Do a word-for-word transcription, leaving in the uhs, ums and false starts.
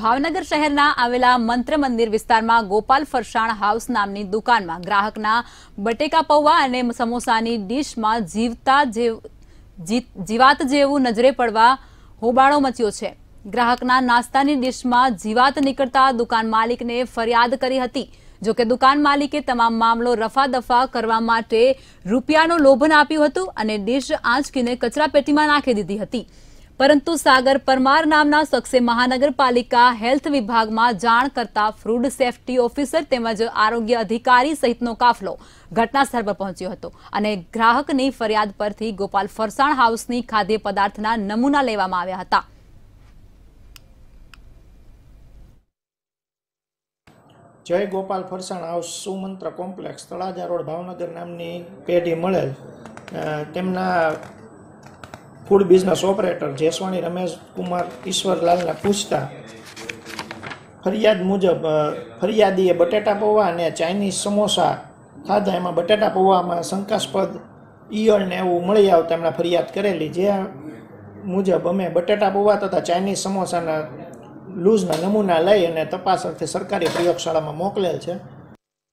ભાવનગર શહેરના આવેલા મંત્ર મંદિર વિસ્તારમાં ગોપાલ ફરસાણ હાઉસ નામની દુકાનમાં ગ્રાહકના બટેકા પૌવા અને સમોસાની ડીશમાં જીવતા જીવાત જેવું નજરે પડવા હોબાળો મચ્યો છે। ગ્રાહકના નાસ્તાની ડીશમાં જીવાત નીકળતા દુકાન માલિકને ફરિયાદ કરી હતી। જો કે દુકાન માલિકે તમામ મામલો રફાદફા કરવા માટે રૂપિયાનો લોભન આપ્યું હતું અને ડીશ આંચકીને કચરાપેટીમાં નાખી દીધી હતી। परंतु सागर परमार नामना शख्से महानगरपालिका हेल्थ विभाग में जाण करता फूड सेफ्टी ऑफिसर तेमज आरोग्य अधिकारी सहितनो काफलो घटनास्थल पर पहुंच्यो हतो अने ग्राहकनी फरियाद परथी गोपाल फरसाण हाउसनी खाद्य पदार्थना नमूना लेवामां आव्या हता। Jay Gopal Farsan house Sumantra complex Talaja road Bhavnagar नामनी पेढी मळेल तेमना food business operator Jaiswani Ramesh Kumar Ishwarlal पूछता फरियाद मुजब फरियादीए बटेटा पौवा ने चाइनीज समोसा खाधा एम बटेटा पौवा में शंकास्पद ईयल ने एवं मिली आवता एमणे फरियाद करेली। जे मुजब अमे बटेटा पौवा तथा चाइनीज समोसाना लूजना नमूना लई अने तपास अर्थे सरकारी प्रयोगशाला में मोकलेल छे।